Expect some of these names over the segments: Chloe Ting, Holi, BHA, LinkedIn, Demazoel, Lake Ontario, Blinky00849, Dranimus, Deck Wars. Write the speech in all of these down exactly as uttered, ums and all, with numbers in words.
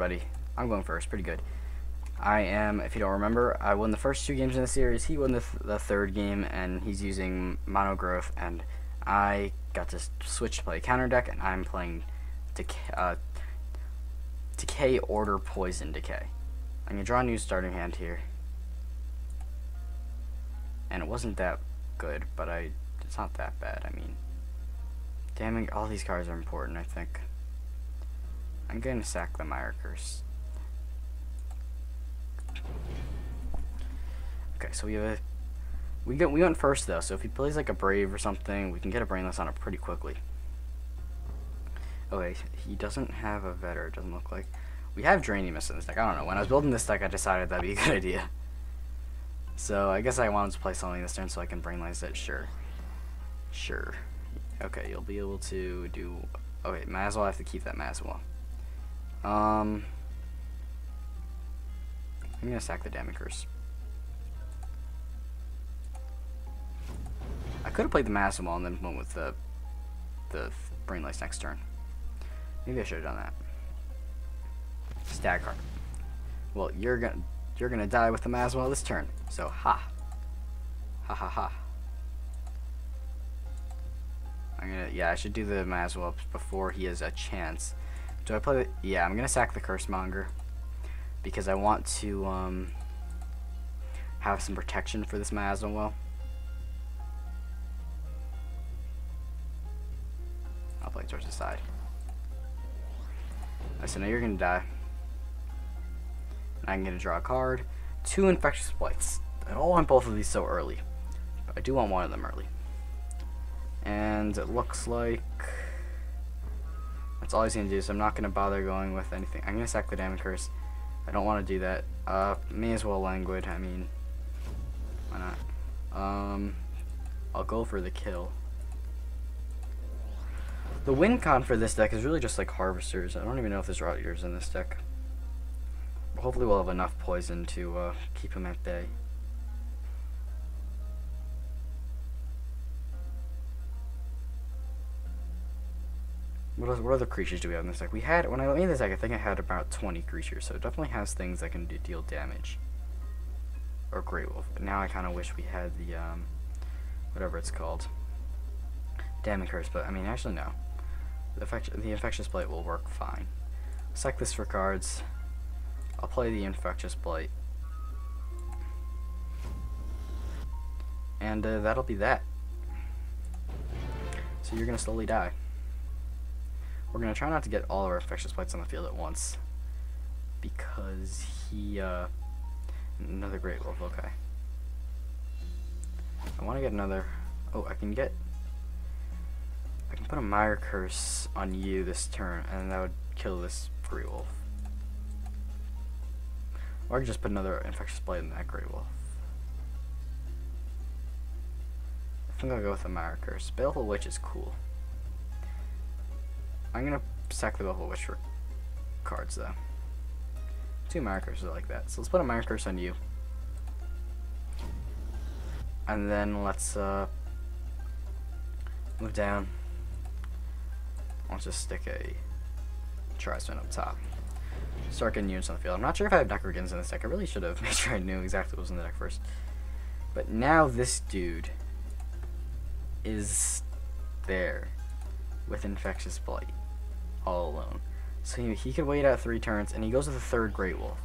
Everybody, I'm going first. Pretty good. I am, if you don't remember, I won the first two games in the series. He won the, th the third game, and he's using Mono Growth, and I got to switch to play counter deck, and I'm playing Decay, uh, decay Order Poison Decay. I'm going to draw a new starting hand here. And it wasn't that good, but I it's not that bad. I mean, damning all these cards are important, I think. I'm going to sack the Mire Curse. Okay, so we have a we get we went first though, so if he plays like a Brave or something, we can get a Brainless on it pretty quickly. Okay, he doesn't have a Vetter, it doesn't look like. We have Dranimus in this deck. I don't know. When I was building this deck, I decided that'd be a good idea. So I guess I wanted to play something this turn so I can Brainless it. Sure, sure. Okay, you'll be able to do. Okay, might as well have to keep that. Might as well. Um, I'm gonna sack the Damning Curse. I could have played the Massive Wall and then went with the the Brainless next turn. Maybe I should have done that. Stag card. Well, you're gonna you're gonna die with the Massive Wall this turn. So ha, ha ha ha. I'm gonna yeah. I should do the Massive Wall before he has a chance. Do I play the yeah? I'm gonna sack the Cursemonger because I want to um have some protection for this Massive Wall. I'll play towards the side. Alright, so now you're gonna die. And I'm gonna draw a card. Two Infectious Blights. I don't want both of these so early. But I do want one of them early. And it looks like that's all he's gonna do, so I'm not gonna bother going with anything. I'm gonna sack the Damning Curse. I don't wanna do that. Uh may as well Languid, I mean why not? Um I'll go for the kill. The win con for this deck is really just like Harvesters. I don't even know if there's Rot Eaters in this deck. But hopefully we'll have enough poison to uh, keep him at bay. What, else, what other creatures do we have in this deck? We had, when I made this deck, I think I had about twenty creatures, so it definitely has things that can do, deal damage. Or Great Wolf. But now I kind of wish we had the, um, whatever it's called. Damning Curse, but I mean, actually, no. The Infectious Blight will work fine. Sack this for cards. I'll play the Infectious Blight. And uh, that'll be that. So you're going to slowly die. We're going to try not to get all of our Infectious Blights on the field at once. Because he... Uh, another Great Wolf, okay. I want to get another... Oh, I can get... I can put a Mire Curse on you this turn, and that would kill this Great Wolf. Or I could just put another Infectious Blade in that Great Wolf. I think I'll go with the Mire Curse. Baleful Witch is cool. I'm gonna sack the Baleful Witch for cards though. Two Mire Curses are like that. So let's put a Mire Curse on you. And then let's uh, move down. I'll just stick a Tri-Spin up top. Start getting units on the field. I'm not sure if I have Necrogans in this deck. I really should have made sure I knew exactly what was in the deck first. But now this dude is there with Infectious Blight all alone. So he, he could wait out three turns, and he goes with the third Great Wolf.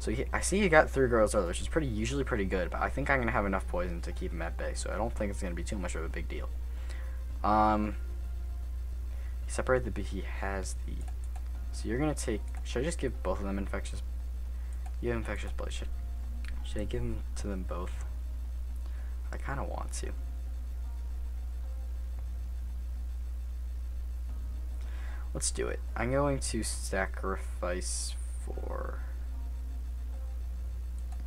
So he, I see he got three Great Wolves earlier, which is pretty usually pretty good, but I think I'm going to have enough poison to keep him at bay, so I don't think it's going to be too much of a big deal. Um... Separate the but he has the so you're gonna take should I just give both of them infectious you have infectious blood should, should I give them to them both? I kinda want to. Let's do it. I'm going to sacrifice for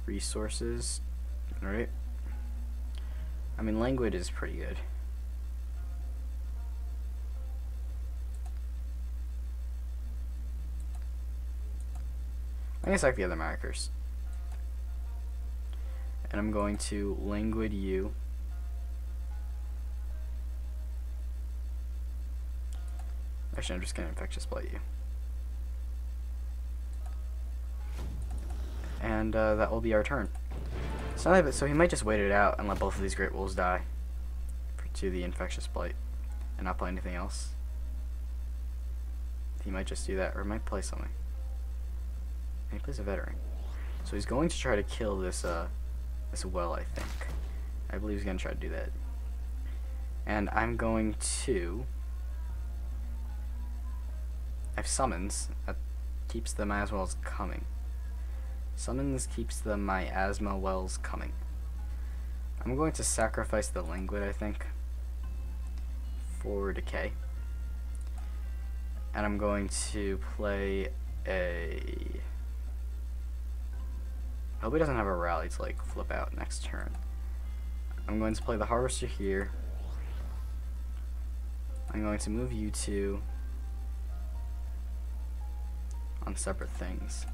resources. Alright. I mean Languid is pretty good. I'm going to sack the other Mire Curse. And I'm going to Languid you. Actually, I'm just going to Infectious Blight you. and uh, that will be our turn. So, so he might just wait it out and let both of these Great Wolves die to the Infectious Blight and not play anything else. He might just do that, or might play something. And he plays a Veteran. So he's going to try to kill this uh, this well, I think. I believe he's going to try to do that. And I'm going to... I have Summons. That keeps the miasma wells coming. Summons keeps the miasma wells coming. I'm going to sacrifice the Languid, I think, for Decay. And I'm going to play a... I hope he doesn't have a rally to like flip out next turn. I'm going to play the Harvester here. I'm going to move you two on separate things.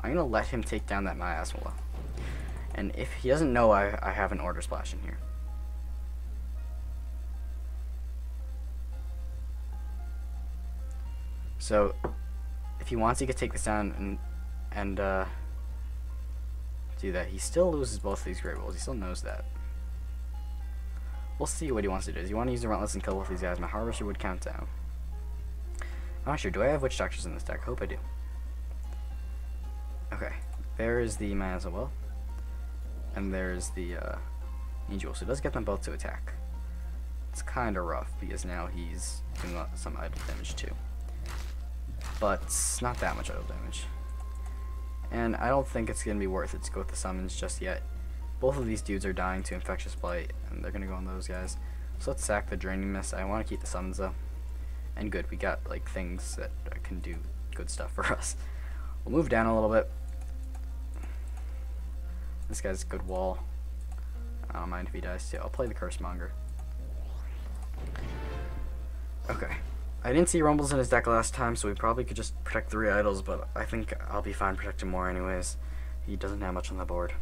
I'm going to let him take down that Miasma Well. And if he doesn't know I, I have an Order Splash in here. So if he wants, he could take this down and and uh, do that. He still loses both of these Great Wolves. He still knows that. We'll see what he wants to do. Does he want to use the Relentless and kill both of these guys? My Harvester would count down. I'm not sure. Do I have Witch Doctors in this deck? I hope I do. Okay. There is the Miasma Well. And there is the uh, Angel. So he does get them both to attack. It's kind of rough because now he's doing some idle damage too. But it's not that much idle damage. And I don't think it's going to be worth it to go with the Summons just yet. Both of these dudes are dying to Infectious Blight, and they're going to go on those guys. So let's sack the Draining Mist. I want to keep the Summons, though. And good, we got like things that can do good stuff for us. We'll move down a little bit. This guy's a good wall. I don't mind if he dies, too. I'll play the Cursemonger. Okay. I didn't see Rumbles in his deck last time, so we probably could just protect three idols, but I think I'll be fine protecting more anyways. He doesn't have much on the board.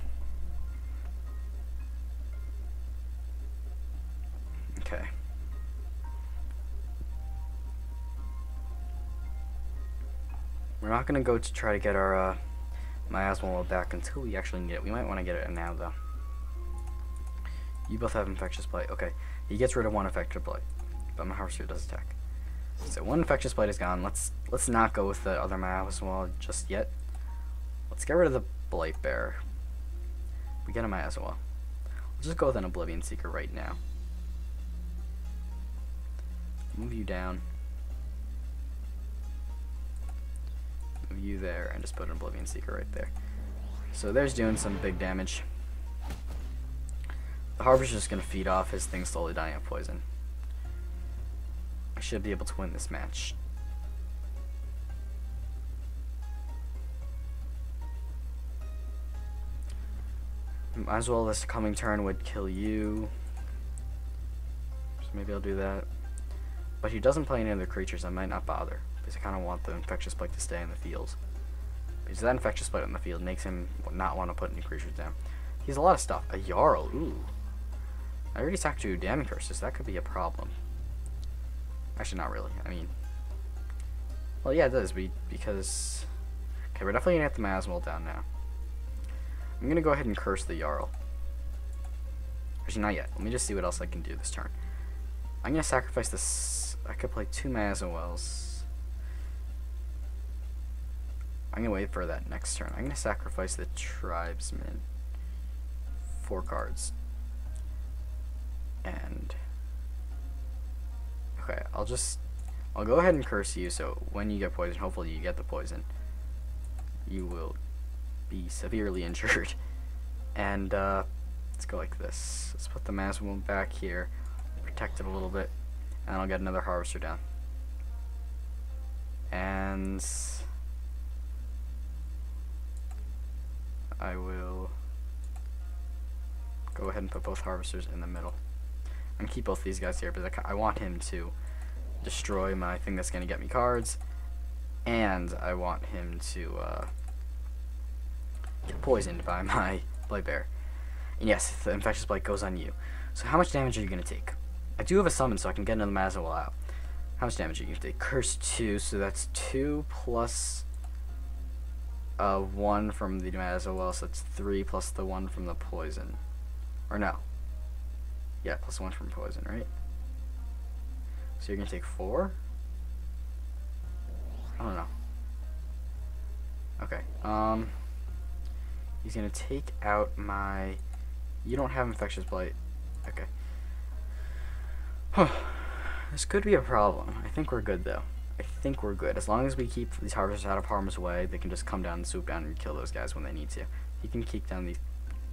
Okay. We're not going to go to try to get our uh, Miasma Well back until we actually can get it. We might want to get it now, though. You both have Infectious Blight. Okay, he gets rid of one Infectious Blight, but my Harvester does attack. So one Infectious Blight is gone. Let's let's not go with the other Miasma Well just yet. Let's get rid of the Blight Bearer. We get a Miasma Well. We'll just go with an Oblivion Seeker right now. Move you down. Move you there, and just put an Oblivion Seeker right there. So there's doing some big damage. The Harvester's just gonna feed off his thing slowly dying of poison. I should be able to win this match. Might as well this coming turn would kill you. So maybe I'll do that. But he doesn't play any other creatures, I might not bother. Because I kind of want the Infectious Blight to stay in the field. Because that Infectious Blight in the field makes him not want to put any creatures down. He has a lot of stuff. A Jarl, ooh. I already sacked two Damning Curses, that could be a problem. Actually, not really. I mean, well, yeah, it does. We because okay, we're definitely gonna have the Miasma Well down now. I'm gonna go ahead and curse the Jarl. Actually, not yet. Let me just see what else I can do this turn. I'm gonna sacrifice this. I could play two Miasma Wells. I'm gonna wait for that next turn. I'm gonna sacrifice the Tribesman. Four cards. And. Okay, I'll just, I'll go ahead and curse you, so when you get poisoned, hopefully you get the poison, you will be severely injured. And uh, let's go like this. Let's put the Miasma Well back here, protect it a little bit, and I'll get another Harvester down. And I will go ahead and put both Harvesters in the middle. I'm gonna keep both these guys here, but I want him to destroy my thing that's gonna get me cards, and I want him to uh, get poisoned by my Blight Bearer. And yes, the Infectious Blight goes on you. So how much damage are you gonna take? I do have a Summon, so I can get another Miasma Well out. How much damage are you gonna take? Curse two, so that's two plus uh, one from the Demazoel, so it's three plus the one from the poison. Or no. Yeah, plus one from poison, right? So you're going to take four? I don't know. Okay. Um, he's going to take out my... You don't have Infectious Blight. Okay. Huh. This could be a problem. I think we're good, though. I think we're good. As long as we keep these harvesters out of harm's way, they can just come down and swoop down and kill those guys when they need to. He can kick down these,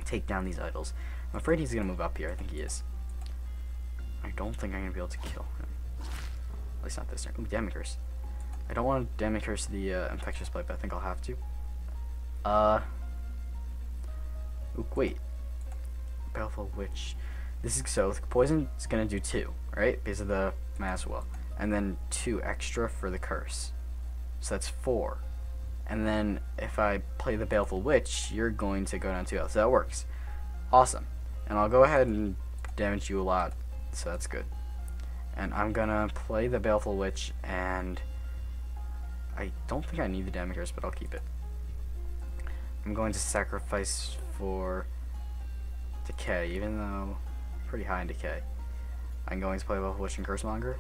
take down these idols. I'm afraid he's going to move up here. I think he is. I don't think I'm going to be able to kill him. At least not this turn. Ooh, Damage Curse. I don't want to Damage Curse the uh, Infectious Blight, but I think I'll have to. Uh. Ooh, wait. Baleful Witch. This is so. Poison is going to do two, right? Because of the Maswell. And then two extra for the curse. So that's four. And then if I play the Baleful Witch, you're going to go down two health. So that works. Awesome. And I'll go ahead and damage you a lot. So that's good. And I'm going to play the Baleful Witch, and I don't think I need the Damage Curse, but I'll keep it. I'm going to sacrifice for Decay, even though I'm pretty high in Decay. I'm going to play Baleful Witch and Cursemonger.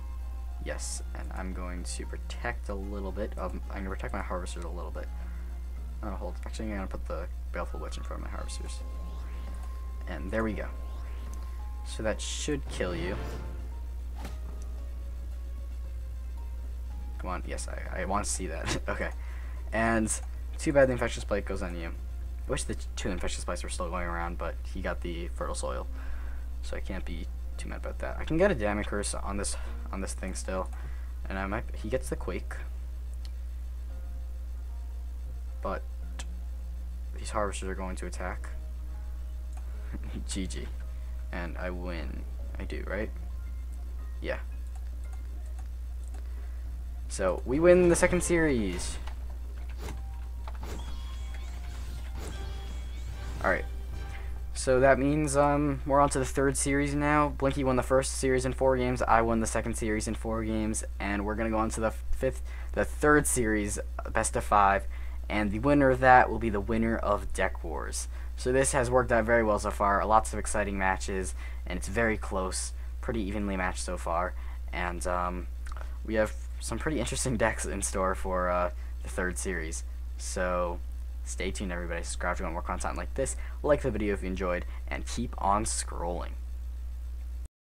Yes, and I'm going to protect a little bit. Um, I'm going to protect my harvesters a little bit. I'm going to hold. Actually, I'm going to put the Baleful Witch in front of my harvesters. And there we go. So that should kill you. Come on. Yes, I, I want to see that. Okay. And too bad the Infectious Blight goes on you. I wish the two Infectious Blights were still going around, but he got the Fertile Soil. So I can't be too mad about that. I can get a Damage Curse on this on this thing still, and I might. He gets the Quake, but these harvesters are going to attack. G G, and I win. I do, right? Yeah. So we win the second series. All right. So that means um, we're on to the third series now. Blinky won the first series in four games. I won the second series in four games, and we're gonna go on to the fifth, the third series, best of five, and the winner of that will be the winner of Deck Wars. So this has worked out very well so far. Lots of exciting matches, and it's very close, pretty evenly matched so far, and um, we have some pretty interesting decks in store for uh, the third series. So. Stay tuned, everybody. Subscribe if you want more content like this, like the video if you enjoyed, and keep on scrolling.